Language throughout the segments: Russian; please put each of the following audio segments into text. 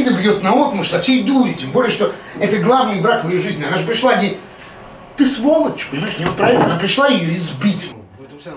обида бьет наотмашь со всей дури, тем более, что это главный враг в ее жизни. Она же пришла не... Ты сволочь, понимаешь, не правильно. Она пришла ее избить.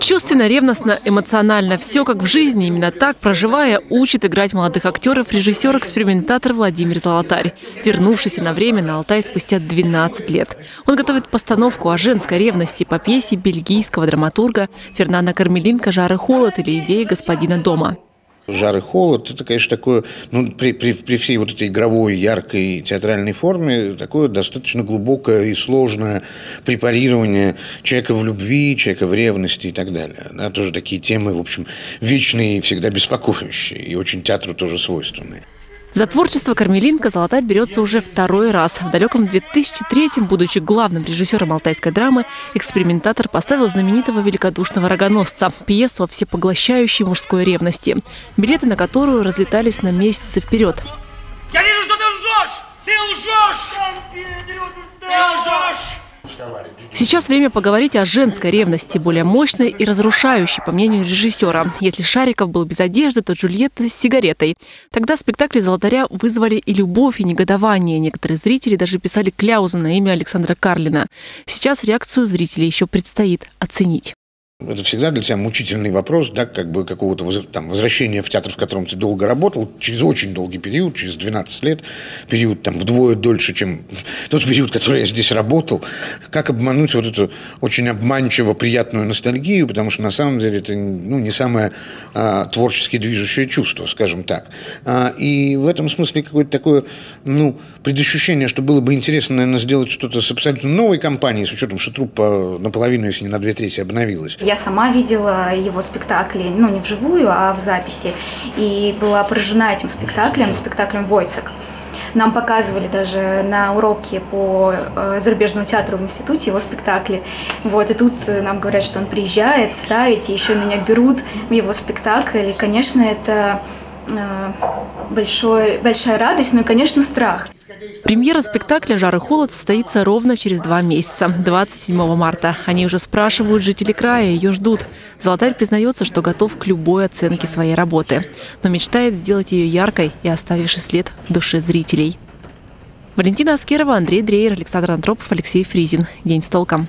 Чувственно, ревностно, эмоционально. Все как в жизни. Именно так, проживая, учит играть молодых актеров режиссер-экспериментатор Владимир Золотарь, вернувшийся на время на Алтай спустя 12 лет. Он готовит постановку о женской ревности по пьесе бельгийского драматурга Фернана Кармелинка «Жар и холод» или «Идеи господина дома». «Жар и холод» – это, конечно, такое, ну, при всей вот этой игровой, яркой театральной форме, такое достаточно глубокое и сложное препарирование человека в любви, человека в ревности и так далее. Да, тоже такие темы, в общем, вечные и всегда беспокоящие, и очень театру тоже свойственные. За творчество Кармелинка Золотарь берется уже второй раз. В далеком 2003-м, будучи главным режиссером алтайской драмы, экспериментатор поставил знаменитого великодушного рогоносца, пьесу о всепоглощающей мужской ревности, билеты на которую разлетались на месяцы вперед. Я вижу, что ты лжешь! Ты лжешь! Ты лжешь! Сейчас время поговорить о женской ревности, более мощной и разрушающей, по мнению режиссера. Если Шариков был без одежды, то Джульетта с сигаретой. Тогда спектакли Золотаря вызвали и любовь, и негодование. Некоторые зрители даже писали кляузы на имя Александра Карлина. Сейчас реакцию зрителей еще предстоит оценить. Это всегда для тебя мучительный вопрос, да, как бы какого-то там возвращения в театр, в котором ты долго работал, через очень долгий период, через 12 лет, период там вдвое дольше, чем тот период, который я здесь работал. Как обмануть вот эту очень обманчиво приятную ностальгию, потому что на самом деле это, ну, не самое творчески движущее чувство, скажем так. И в этом смысле какое-то такое, ну, предощущение, что было бы интересно, наверное, сделать что-то с абсолютно новой компанией, с учетом, что труппа наполовину, если не на 2/3, обновилась. Я сама видела его спектакли, ну, не вживую, а в записи, и была поражена этим спектаклем, спектаклем «Войцек». Нам показывали даже на уроке по зарубежному театру в институте его спектакли. Вот, и тут нам говорят, что он приезжает ставить, и еще меня берут в его спектакль. И, конечно, это большая радость, ну и, конечно, страх. Премьера спектакля «Жар и холод» состоится ровно через 2 месяца, 27 марта. Они уже спрашивают жители края, ее ждут. Золотарь признается, что готов к любой оценке своей работы, но мечтает сделать ее яркой и оставивший след в душе зрителей. Валентина Аскерова, Андрей Дреер, Александр Антропов, Алексей Фризин. День с толком.